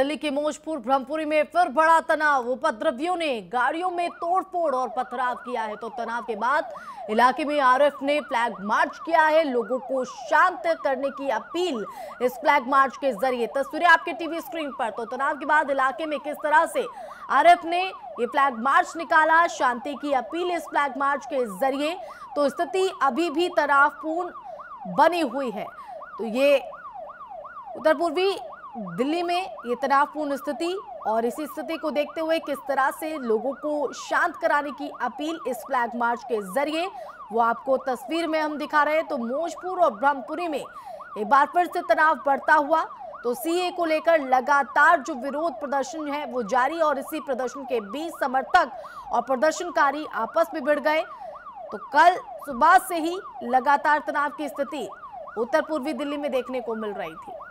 दिल्ली के मौजपुर ब्रह्मपुरी में फिर बड़ा तनाव। उपद्रवियों ने गाड़ियों में तोड़फोड़ और पथराव किया है। तो तनाव के बाद इलाके में RAF ने फ्लैग मार्च किया है, लोगों को शांत करने की अपील इस फ्लैग मार्च के जरिए। तस्वीरें आपके टीवी स्क्रीन पर। तो तनाव के बाद इलाके में किस तरह से RAF ने ये फ्लैग मार्च निकाला, शांति की अपील इस फ्लैग मार्च के जरिए। तो स्थिति अभी भी तनावपूर्ण बनी हुई है। तो ये उत्तर पूर्वी दिल्ली में ये तनावपूर्ण स्थिति, और इसी स्थिति को देखते हुए किस तरह से लोगों को शांत कराने की अपील इस फ्लैग मार्च के जरिए वो आपको तस्वीर में हम दिखा रहे हैं। तो मौजपुर और ब्रह्मपुरी में एक बार फिर से तनाव बढ़ता हुआ। तो CAA को लेकर लगातार जो विरोध प्रदर्शन है वो जारी, और इसी प्रदर्शन के बीच समर्थक और प्रदर्शनकारी आपस में भिड़ गए। तो कल सुबह से ही लगातार तनाव की स्थिति उत्तर पूर्वी दिल्ली में देखने को मिल रही थी।